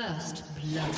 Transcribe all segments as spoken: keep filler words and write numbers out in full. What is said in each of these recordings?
First blood.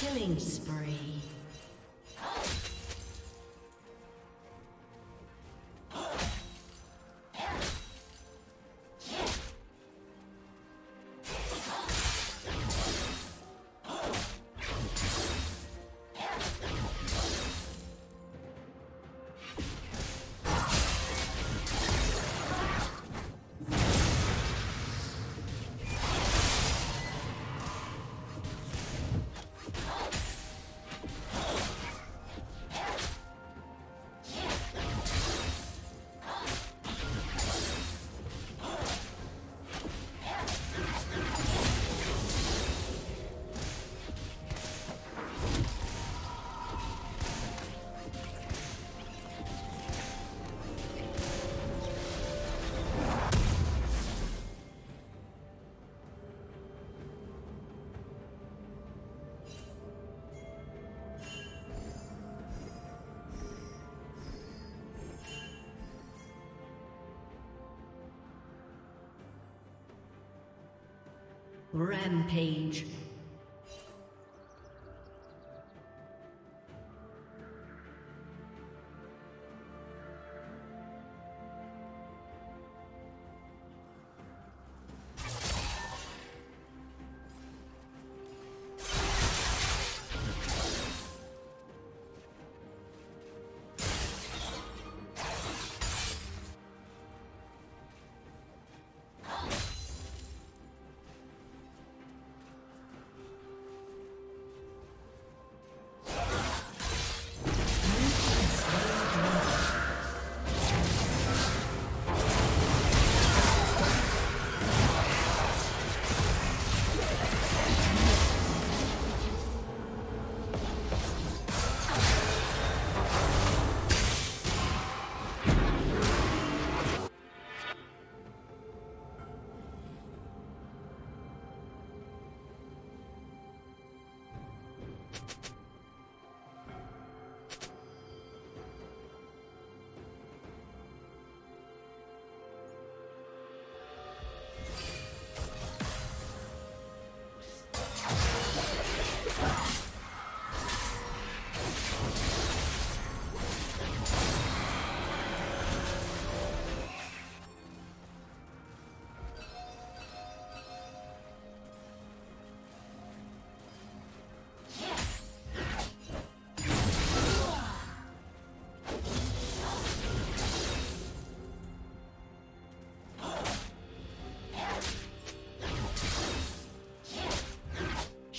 Killing spree. Rampage.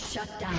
Shut down.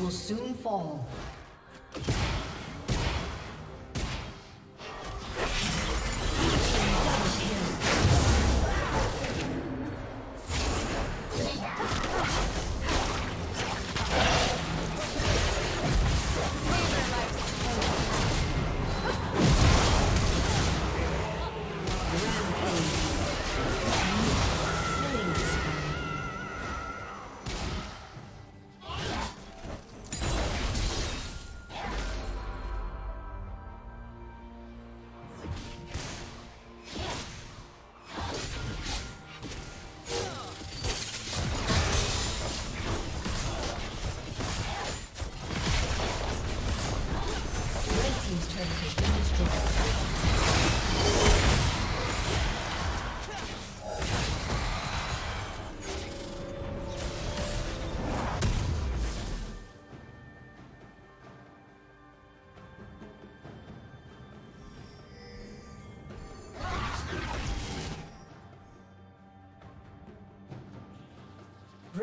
will soon fall.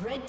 Red